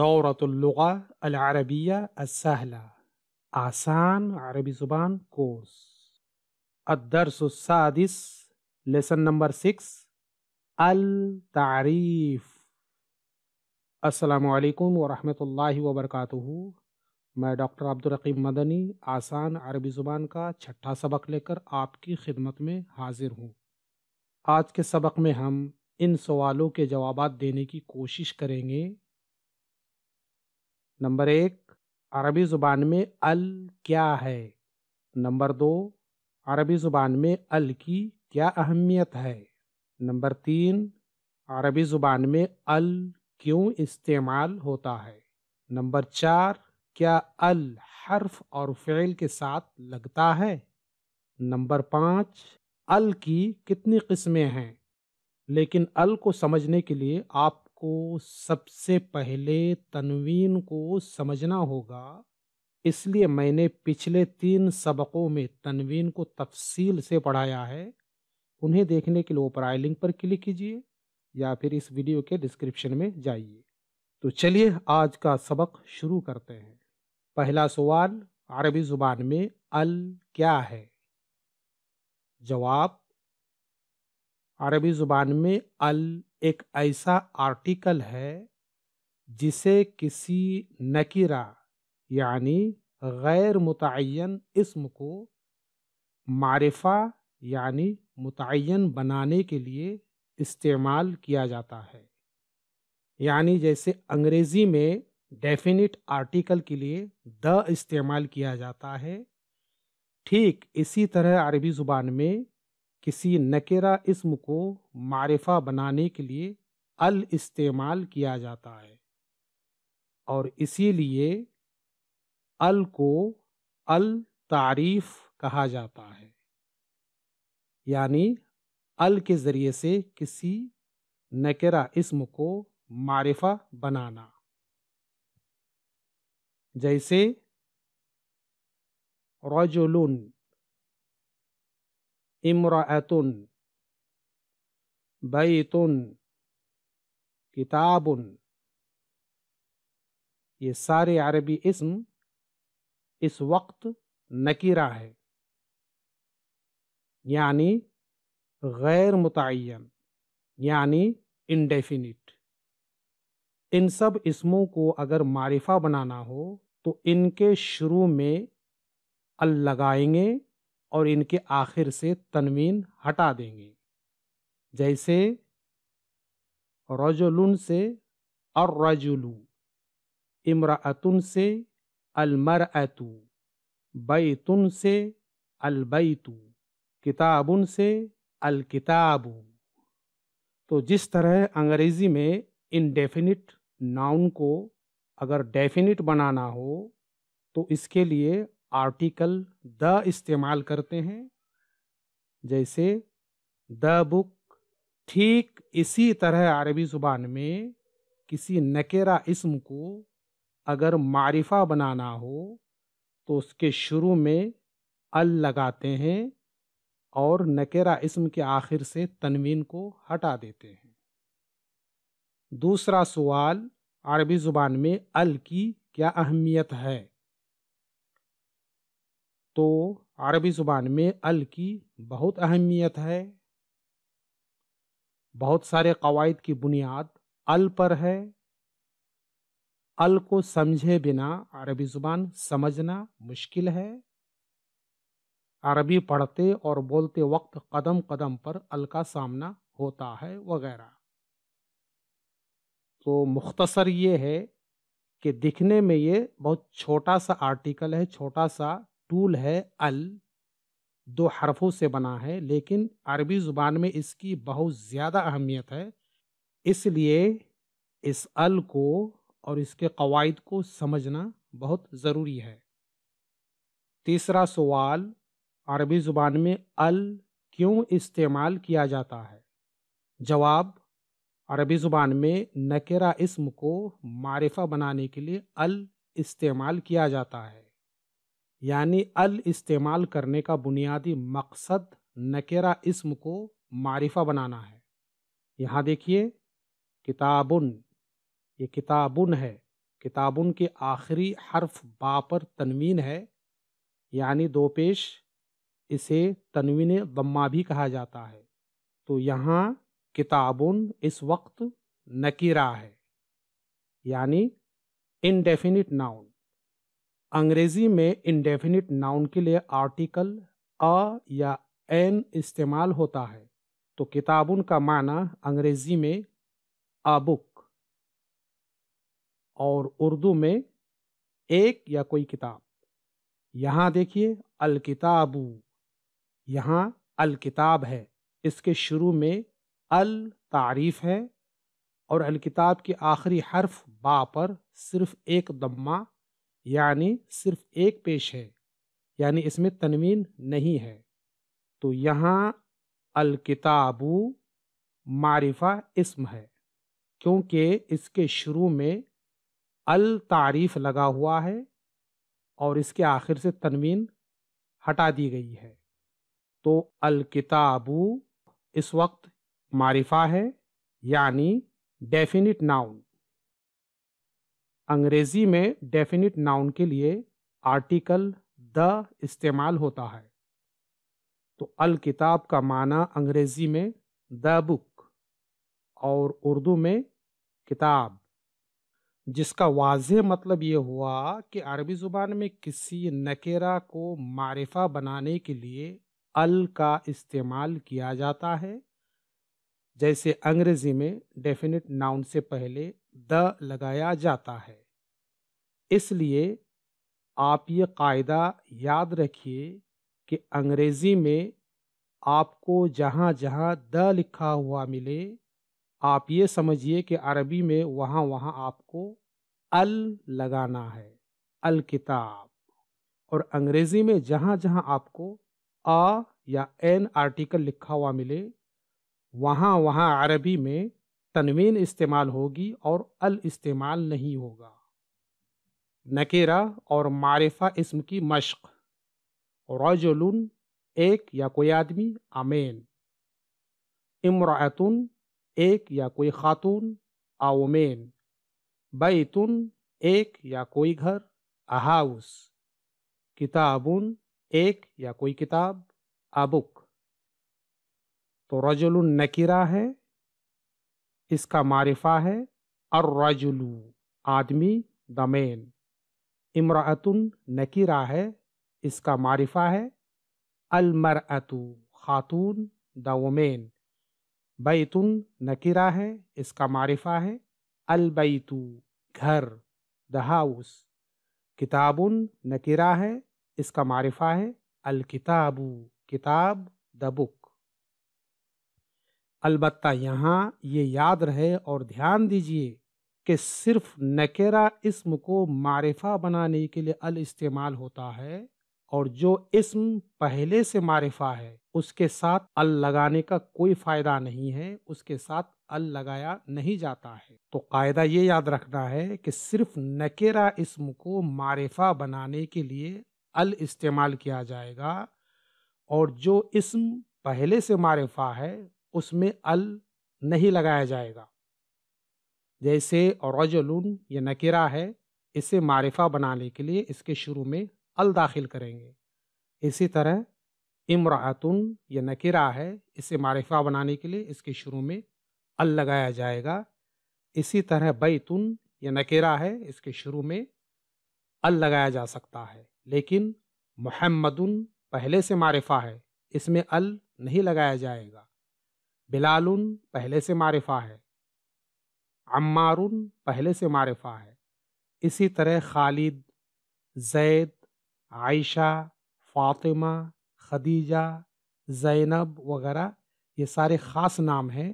दौरतुल लुगा अलारबिया असहला, आसान अरबी ज़ुबान कोर्स। अद्दर्सुस्सादिस, लेसन नंबर 6, अल तारीफ। अस्सलामु अलैकुम व रहमतुल्लाहि व बरकातुहू। मैं डॉक्टर अब्दुर रक़ीब मदनी आसान अरबी ज़ुबान का छठा सबक लेकर आपकी खिदमत में हाजिर हूँ। आज के सबक में हम इन सवालों के जवाब देने की कोशिश करेंगे। नंबर 1, अरबी ज़ुबान में अल क्या है। नंबर 2, अरबी ज़ुबान में अल की क्या अहमियत है। नंबर 3, अरबी ज़ुबान में अल क्यों इस्तेमाल होता है। नंबर 4, क्या अल हर्फ और फ़िल के साथ लगता है। नंबर 5, अल की कितनी किस्में हैं। लेकिन अल को समझने के लिए आपको सबसे पहले तनवीन को समझना होगा, इसलिए मैंने पिछले 3 सबकों में तनवीन को तफसील से पढ़ाया है। उन्हें देखने के लिए ऊपर आई लिंक पर क्लिक कीजिए या फिर इस वीडियो के डिस्क्रिप्शन में जाइए। तो चलिए आज का सबक शुरू करते हैं। पहला सवाल, अरबी ज़ुबान में अल क्या है। जवाब, अरबी ज़ुबान में अल एक ऐसा आर्टिकल है जिसे किसी नकीरा यानी गैर मुतय्यन इस्म को मारेफा यानी मुतय्यन बनाने के लिए इस्तेमाल किया जाता है। यानी जैसे अंग्रेज़ी में डेफिनिट आर्टिकल के लिए द इस्तेमाल किया जाता है, ठीक इसी तरह अरबी ज़ुबान में किसी नकेरा इस्म को मारिफा बनाने के लिए अल इस्तेमाल किया जाता है। और इसीलिए अल को अल तारीफ कहा जाता है। यानी अल के ज़रिए से किसी नकेरा इस्म को मारिफा बनाना। जैसे रजुलुन, इम्राअतुन, बैतुन, किताबुन, ये सारे अरबी इस्म इस वक्त नकीरा है यानी गैर मुतय्यन यानी इनडेफिनिट। इन सब इस्मों को अगर मारिफा बनाना हो तो इनके शुरू में अल लगाएंगे और इनके आखिर से तनवीन हटा देंगे। जैसे रजुलुन से अर्रजुलु, इम्राअतुन से अलमरअतु, बैतुन से अलबैतु, किताबुन से अलकिताबु। तो जिस तरह अंग्रेज़ी में इनडेफिनिट नाउन को अगर डेफिनिट बनाना हो तो इसके लिए आर्टिकल द इस्तेमाल करते हैं। जैसे द बुक। ठीक इसी तरह अरबी ज़ुबान में किसी नकेरा इस्म को अगर मारिफा बनाना हो तो उसके शुरू में अल लगाते हैं और नकेरा इस्म के आखिर से तनवीन को हटा देते हैं। दूसरा सवाल, अरबी ज़ुबान में अल की क्या अहमियत है। तो अरबी ज़ुबान में अल की बहुत अहमियत है। बहुत सारे कवायद की बुनियाद अल पर है। अल को समझे बिना अरबी ज़ुबान समझना मुश्किल है। अरबी पढ़ते और बोलते वक्त कदम कदम पर अल का सामना होता है वगैरह। तो मुख्तसर ये है कि दिखने में ये बहुत छोटा सा आर्टिकल है, छोटा सा टूल है। अल 2 हरफों से बना है, लेकिन अरबी ज़ुबान में इसकी बहुत ज़्यादा अहमियत है। इसलिए इस अल को और इसके कवायद को समझना बहुत ज़रूरी है। तीसरा सवाल, अरबी ज़ुबान में अल क्यों इस्तेमाल किया जाता है। जवाब, अरबी ज़ुबान में नकेरा इस्म को मारिफा बनाने के लिए अल इस्तेमाल किया जाता है। यानी अल इस्तेमाल करने का बुनियादी मकसद नकेरा इस्म को मारिफा बनाना है। यहाँ देखिए किताबुन, ये किताबुन है किताबुन के आखिरी हर्फ बा पर तनवीन है, यानी दो पेश, इसे तनवीन दम्मा भी कहा जाता है। तो यहाँ किताबुन इस वक्त नकीरा है, यानी इनडेफिनिट नाउन। अंग्रेज़ी में इनडेफिनिट नाउन के लिए आर्टिकल अ या एन इस्तेमाल होता है। तो किताबुन का माना अंग्रेज़ी में अ बुक और उर्दू में एक या कोई किताब। यहाँ देखिए अल किताबू, यहाँ अल किताब है, इसके शुरू में अल तारीफ़ है और अल किताब के आखिरी हर्फ बा पर सिर्फ़ एक दम्मा यानी सिर्फ एक पेश है, यानी इसमें तनवीन नहीं है। तो यहाँ अल किताबू मारिफा इस्म है, क्योंकि इसके शुरू में अल तारीफ़ लगा हुआ है और इसके आखिर से तनवीन हटा दी गई है। तो अल किताबू इस वक्त मारिफा है, यानी डेफिनिट नाउन। अंग्रेज़ी में डेफिनिट नाउन के लिए आर्टिकल द इस्तेमाल होता है। तो अल किताब का माना अंग्रेज़ी में द बुक और उर्दू में किताब, जिसका वाज़ेह मतलब ये हुआ कि अरबी ज़ुबान में किसी नकेरा को मारिफा बनाने के लिए अल का इस्तेमाल किया जाता है, जैसे अंग्रेज़ी में डेफिनिट नाउन से पहले द लगाया जाता है। इसलिए आप ये कायदा याद रखिए कि अंग्रेज़ी में आपको जहाँ जहाँ द लिखा हुआ मिले, आप ये समझिए कि अरबी में वहाँ वहाँ आपको अल लगाना है, अल किताब। और अंग्रेज़ी में जहाँ जहाँ आपको आ या एन आर्टिकल लिखा हुआ मिले, वहाँ वहाँ अरबी में तनवीन इस्तेमाल होगी और अल इस्तेमाल नहीं होगा। नकेरा और मारिफा इस्म की मश्क। रजुलुन एक या कोई आदमी, अमेन। इमरातुन एक या कोई खातून, आउमेन। बैतुन एक या कोई घर, अहाउस। किताबुन एक या कोई किताब, अबुक। तो रजुलुन नकीरा है, इसका मारिफा है अर्रजुलु, आदमी, दमेन। इमरातुन नकीरा है, इसका मारिफा है अलमरअतु, खातून, दवमेन। बैतुन नकीरा है, इसका मारिफा है अलबैतु, घर, द हाउस। किताबुन नकीरा है, इसका मारिफा है अलकिताबु, किताब, द बुक। अलबत्ता यहाँ ये याद रहे और ध्यान दीजिए कि सिर्फ नकेरा इस्म को मारिफा बनाने के लिए अल इस्तेमाल होता है, और जो इस्म पहले से मारिफा है उसके साथ अल लगाने का कोई फ़ायदा नहीं है, उसके साथ अल लगाया नहीं जाता है। तो कायदा ये याद रखना है कि सिर्फ नकेरा इस्म को मारिफा बनाने के लिए अल इस्तेमाल किया जाएगा, और जो इस्म पहले से मारिफा है उसमें अल नहीं लगाया जाएगा। जैसे रजुलुन ये नकेरा है, इसे मारिफा बनाने के लिए इसके शुरू में अल दाखिल करेंगे। इसी तरह इमरातुन ये नकेरा है, इसे मारिफा बनाने के लिए इसके शुरू में अल लगाया जाएगा। इसी तरह बैतुन ये नकेरा है, इसके शुरू में अल लगाया जा सकता है, लेकिन मुहम्मदुन पहले से मारिफा है, इसमें अल नहीं लगाया जाएगा। बिलालुन पहले से मारिफा है, अम्मारुन पहले से मारिफा है। इसी तरह खालिद, ज़ैद, आयशा, फ़ातिमा, खदीजा, ज़ैनब वगैरह ये सारे ख़ास नाम हैं,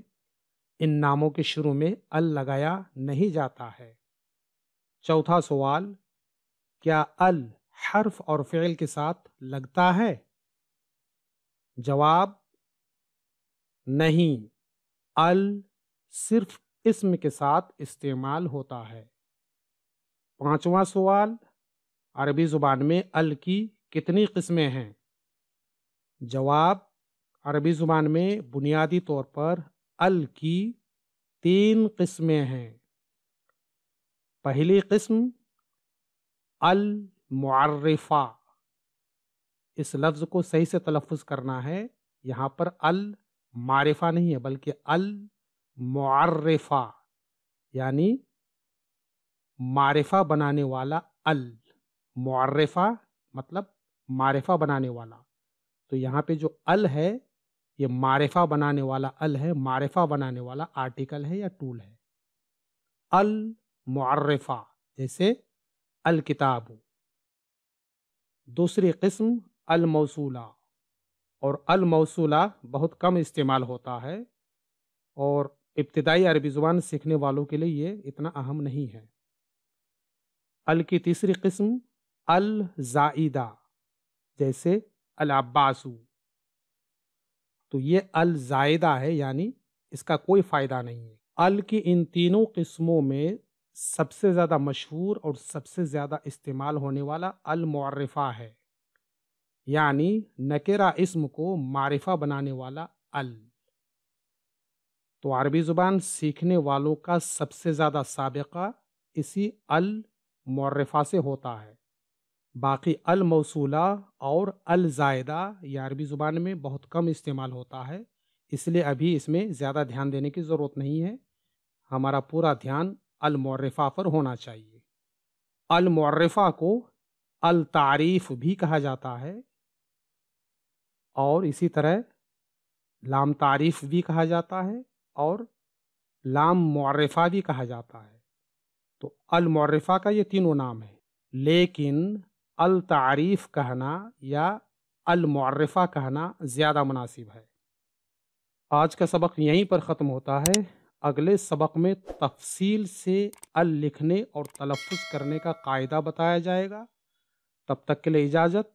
इन नामों के शुरू में अल लगाया नहीं जाता है। चौथा सवाल, क्या अल हर्फ और फ़िल के साथ लगता है? जवाब नहीं, अल सिर्फ इस्म के साथ इस्तेमाल होता है। पाँचवा सवाल, अरबी ज़ुबान में अल की कितनी किस्में हैं? जवाब, अरबी ज़ुबान में बुनियादी तौर पर अल की 3 किस्में हैं। पहली किस्म अल मुअर्रिफा, इस लफ्ज़ को सही से तलफ़ुज़ करना है। यहाँ पर अल मारिफा नहीं है बल्कि अल मुअर्रिफा, यानी मारिफा बनाने वाला। अल मुअर्रिफा मतलब मारिफा बनाने वाला। तो यहाँ पे जो अल है ये मारिफा बनाने वाला अल है, मारिफा बनाने वाला आर्टिकल है या टूल है। अल मुअर्रिफा, जैसे अल किताब। दूसरी किस्म अल मौसूला, और अल मौसूला बहुत कम इस्तेमाल होता है और इब्तिदाई अरबी ज़ुबान सीखने वालों के लिए ये इतना अहम नहीं है। अल की तीसरी किस्म अल ज़ाइदा, जैसे अल अब्बासू। तो ये अल ज़ाइदा है यानी इसका कोई फ़ायदा नहीं है। अल की इन तीनों किस्मों में सबसे ज़्यादा मशहूर और सबसे ज़्यादा इस्तेमाल होने वाला अल मुअर्रिफा है, यानी नकेरा इस्म को मारिफा बनाने वाला अल। तो अरबी ज़ुबान सीखने वालों का सबसे ज़्यादा साबिक़ा इसी अल मुअर्रिफा से होता है। बाकी अल मौसूला और अल ज़ायदा ये अरबी ज़ुबान में बहुत कम इस्तेमाल होता है, इसलिए अभी इसमें ज़्यादा ध्यान देने की ज़रूरत नहीं है। हमारा पूरा ध्यान अल मुअर्रिफा पर होना चाहिए। अल मुअर्रिफा को अल तारीफ़ भी कहा जाता है और इसी तरह लाम तारीफ़ भी कहा जाता है और लाम मुअर्रिफा भी कहा जाता है। तो अल मुअर्रिफा का ये तीनों नाम है, लेकिन अल तारीफ़ कहना या अल मुअर्रिफा कहना ज़्यादा मुनासिब है। आज का सबक यहीं पर ख़त्म होता है। अगले सबक में तफसील से अल लिखने और तलफ़ुज़ करने का कायदा बताया जाएगा। तब तक के लिए इजाज़त।